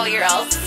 12-year-olds.